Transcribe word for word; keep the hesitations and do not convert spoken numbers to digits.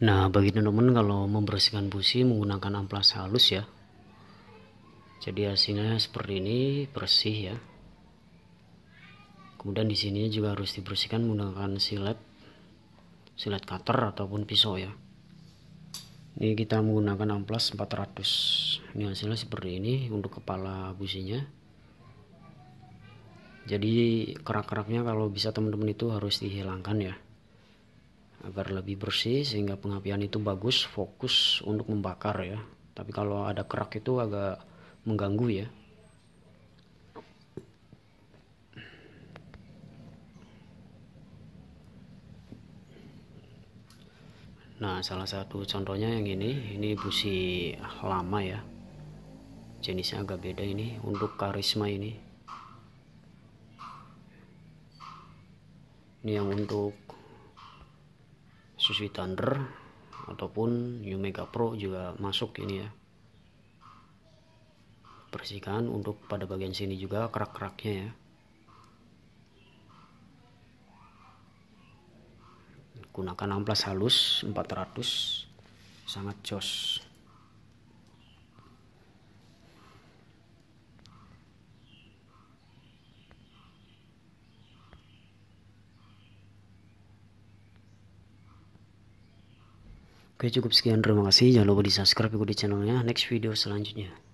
Nah, bagi teman-teman kalau membersihkan busi menggunakan amplas halus ya, jadi hasilnya seperti ini, bersih ya. Kemudian di sini juga harus dibersihkan menggunakan silet, silet cutter ataupun pisau ya. Ini kita menggunakan amplas empat ratus. Ini hasilnya seperti ini untuk kepala businya. Jadi kerak-keraknya kalau bisa teman-teman itu harus dihilangkan ya, agar lebih bersih sehingga pengapian itu bagus, fokus untuk membakar ya. Tapi kalau ada kerak itu agak mengganggu ya. Nah, salah satu contohnya yang ini, ini busi lama ya, jenisnya agak beda ini untuk karisma. Ini ini yang untuk Busi Thunder ataupun New Mega Pro juga masuk ini ya. Bersihkan untuk pada bagian sini juga kerak-keraknya ya. Gunakan amplas halus empat ratus, sangat jos. Oke, cukup sekian, terima kasih. Jangan lupa di subscribe, ikuti channelnya. Next video selanjutnya.